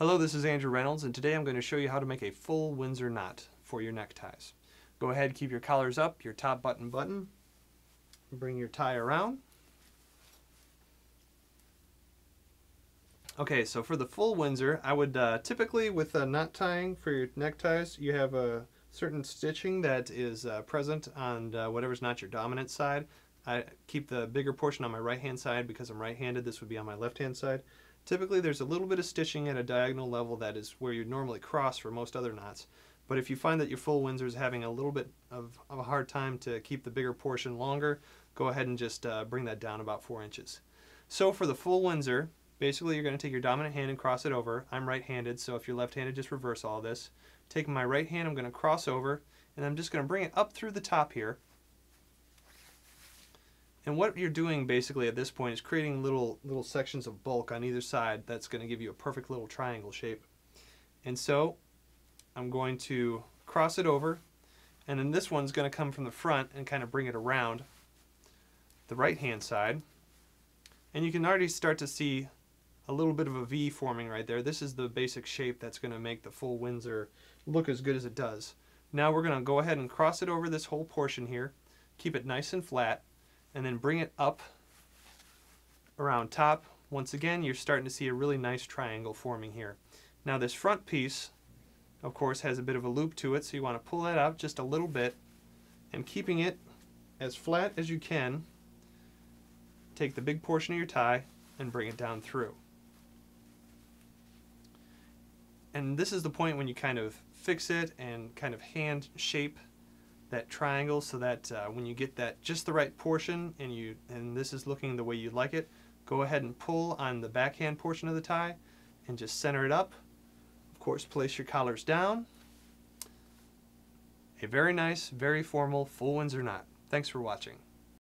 Hello, this is Andrew Reynolds, and today I'm going to show you how to make a full Windsor knot for your neckties. Go ahead, keep your collars up, your top button button, bring your tie around. Okay, so for the full Windsor, I would typically with knot tying for your neckties, you have a certain stitching that is present on whatever's not your dominant side. I keep the bigger portion on my right hand side because I'm right-handed. This would be on my left hand side. Typically there's a little bit of stitching at a diagonal level that is where you normally cross for most other knots, but if you find that your full Windsor is having a little bit of a hard time to keep the bigger portion longer, go ahead and just bring that down about 4 inches. So for the full Windsor, basically you're going to take your dominant hand and cross it over. I'm right-handed, so if you're left-handed, just reverse all this. Taking my right hand, I'm going to cross over, and I'm just going to bring it up through the top here. And what you're doing basically at this point is creating little sections of bulk on either side that's going to give you a perfect little triangle shape. And so I'm going to cross it over, and then this one's going to come from the front and kind of bring it around the right hand side. And you can already start to see a little bit of a V forming right there. This is the basic shape that's going to make the full Windsor look as good as it does. Now we're going to go ahead and cross it over this whole portion here, keep it nice and flat, and then bring it up around top. Once again, you're starting to see a really nice triangle forming here. Now this front piece, of course, has a bit of a loop to it, so you want to pull that out just a little bit, and keeping it as flat as you can, take the big portion of your tie and bring it down through. And this is the point when you kind of fix it and kind of hand shape that triangle so that when you get that just the right portion and this is looking the way you like it, go ahead and pull on the backhand portion of the tie and just center it up. Of course, place your collars down. A very nice, very formal full Windsor knot. Thanks for watching.